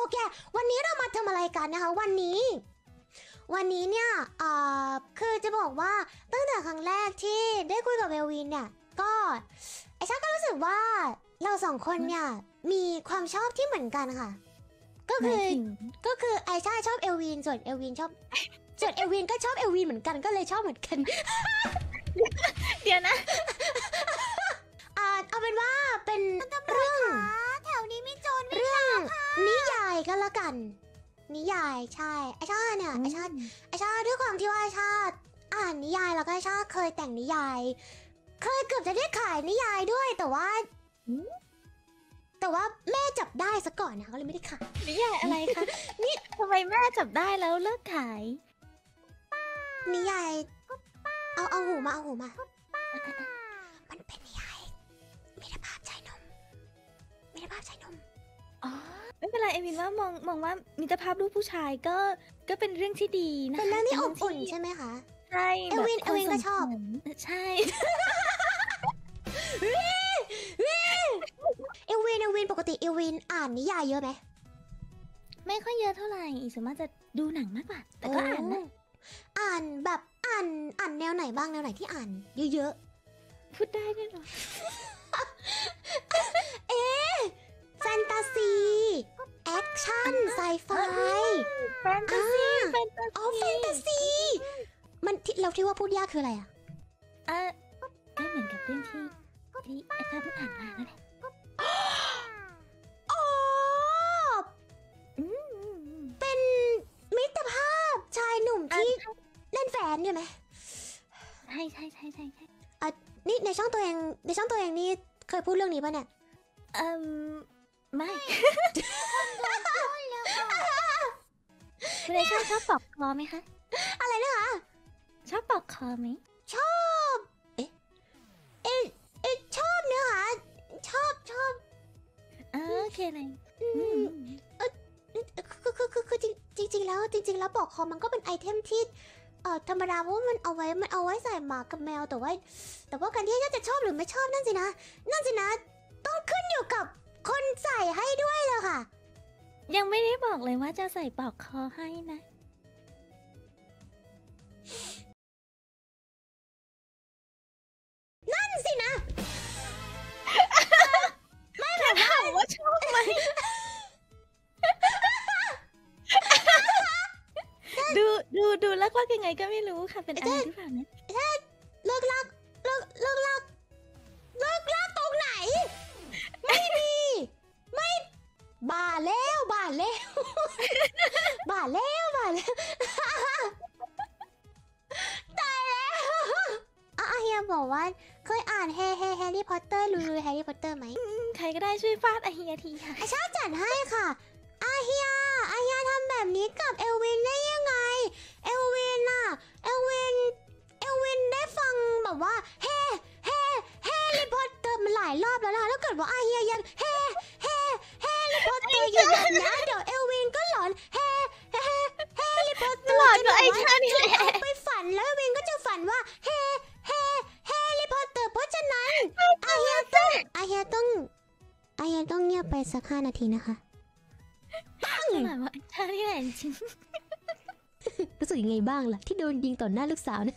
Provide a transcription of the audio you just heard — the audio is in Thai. โอเควันนี้เรามาทำอะไรกันนะคะวันนี้เนี่ยคือจะบอกว่าตั้งแต่ครั้งแรกที่ได้คุยกับเมลวินเนี่ยก็ไอชาก็รู้สึกว่าเราสองคนเนี่ยมีความชอบที่เหมือนกันค่ะก็คือไอชาชอบเอลวินส่วนเอลวินก็ชอบเอลวินเหมือนกันก็เลยชอบเหมือนกันเดี๋ยวนะเอาเป็นว่าเป็นเรื่องแถวนี้มีโจรเรื่องนิยายก็แล้วกันนิยายใช่ไอชาเนี่ยไอชาด้วยความที่ว่าไอชาอ่านนิยายแล้วก็ไอชาเคยแต่งนิยายเคยเกือบจะได้ขายนิยายด้วยแต่ว่าแม่จับได้ซะก่อนนะก็เลยไม่ได้ขายนิยายอะไรคะนี่ทำไมแม่จับได้แล้วเลิกขายนิยายเอาหูมามันเป็นนิยายมิตรภาพชายหนุ่มอ๋อไม่เป็นไรเอมินว่ามองว่ามิตรภาพลูกผู้ชายก็เป็นเรื่องที่ดีนะเป็นเรื่องที่อบอุ่นใช่ไหมคะใช่เอวินก็ชอบใช่เอวินปกติเอวินอ่านนิยายเยอะไหมไม่ค่อยเยอะเท่าไหร่ส่วนมากจะดูหนังมากกว่าแต่ก็อ่านนะอ่านแนวไหนบ้างแนวไหนที่อ่านเยอะๆพูดได้ด้วยเหรอแฟนตาซีแอคชั่นไซไฟแฟนตาซีมันเราที่ว่าพูดยากคืออะไรอ่ะก็เหมือนกับเรื่องที่ไอ้ข้าเพิ่งอ่านมาแล้วแหละอ๋อเป็นมิตรภาพชายหนุ่มที่เล่นแฟนใช่ไหมใช่นี่ในช่องตัวเองนี่เคยพูดเรื่องนี้ป่ะเนี่ยไม่คุณเลยชอบปอกคอไหมคะอะไรนะคะชอบปอกคอไหมชอบชอบเนื้อหาชอบโอเคเลยคือจริงๆแล้วปอกคอมันก็เป็นไอเทมที่ธรรมดาเพราะว่ามันเอาไว้ใส่หมากับแมวแต่ว่าการที่จะชอบหรือไม่ชอบนั่นสินะต้องขึ้นอยู่กับคนใส่ให้ด้วยเลยค่ะยังไม่ได้บอกเลยว่าจะใส่ปอกคอให้นะนั่นสินะไม่แบบถามว่าชอบไหมดูลักยังไงก็ไม่รู้ค่ะเป็นอะไรหรือเปล่าเนี่ยเลิกลักตรงไหนไม่มีไม่บ้าแล้วตายแล้วเฮียบอกว่าเคยอ่านแฮร์รี่พอตเตอร์รู้แฮร์รี่พอตเตอร์ไหมใครก็ได้ช่วยฟาดเฮียทีค่ะชาจัดให้ค่ะเฮียทำแบบนี้กับเอลวินได้ยังไงเอลวินได้ฟังแบบว่าแฮร์รี่พอตเตอร์มันหลายรอบแล้วล่ะถ้าเกิดว่าเฮียยังแฮร์รี่พอตเตอร์อยู่แบบนี้เดี๋ยวเอลวินก็หลอนแฮร์รี่พอตเตอร์หลอนว่าไอ้ชานี่แหละไปฝันแล้วเอลวินก็จะฝันว่าแฮร์รี่พอตเตอร์เพราะฉะนั้นเฮียต้องเงียบไปสัก5 นาทีนะคะปั้งว่าไอ้ชานี่แหละจริงรู้สึกยังไงบ้างล่ะที่โดนยิงต่อหน้าลูกสาวเนี่ย